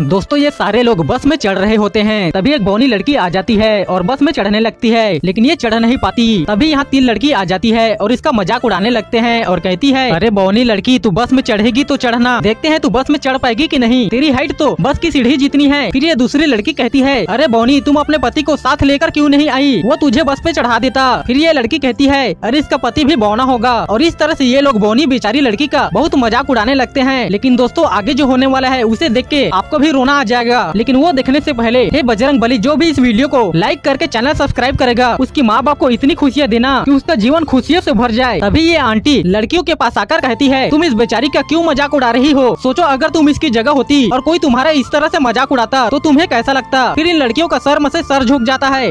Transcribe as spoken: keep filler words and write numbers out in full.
दोस्तों ये सारे लोग बस में चढ़ रहे होते हैं, तभी एक बौनी लड़की आ जाती है और बस में चढ़ने लगती है, लेकिन ये चढ़ नहीं पाती। तभी यहाँ तीन लड़की आ जाती है और इसका मजाक उड़ाने लगते हैं और कहती है, अरे बौनी लड़की, तू बस में चढ़ेगी तो चढ़ना, देखते हैं तू बस में चढ़ पाएगी कि नहीं, तेरी हाइट तो बस की सीढ़ी जितनी है। फिर ये दूसरी लड़की कहती है, अरे बौनी, तुम अपने पति को साथ लेकर क्यूँ नहीं आई, वो तुझे बस पे चढ़ा देता। फिर ये लड़की कहती है, अरे इसका पति भी बौना होगा। और इस तरह से ये लोग बौनी बेचारी लड़की का बहुत मजाक उड़ाने लगते हैं। लेकिन दोस्तों आगे जो होने वाला है उसे देख के आपको रोना आ जाएगा, लेकिन वो देखने से पहले हे बजरंगबली, जो भी इस वीडियो को लाइक करके चैनल सब्सक्राइब करेगा उसकी माँ बाप को इतनी खुशियाँ देना कि उसका जीवन खुशियों से भर जाए। तभी ये आंटी लड़कियों के पास आकर कहती है, तुम इस बेचारी का क्यों मजाक उड़ा रही हो, सोचो अगर तुम इसकी जगह होती और कोई तुम्हारा इस तरह से मजाक उड़ाता तो तुम्हें कैसा लगता। फिर इन लड़कियों का सर में से सर झुक जाता है।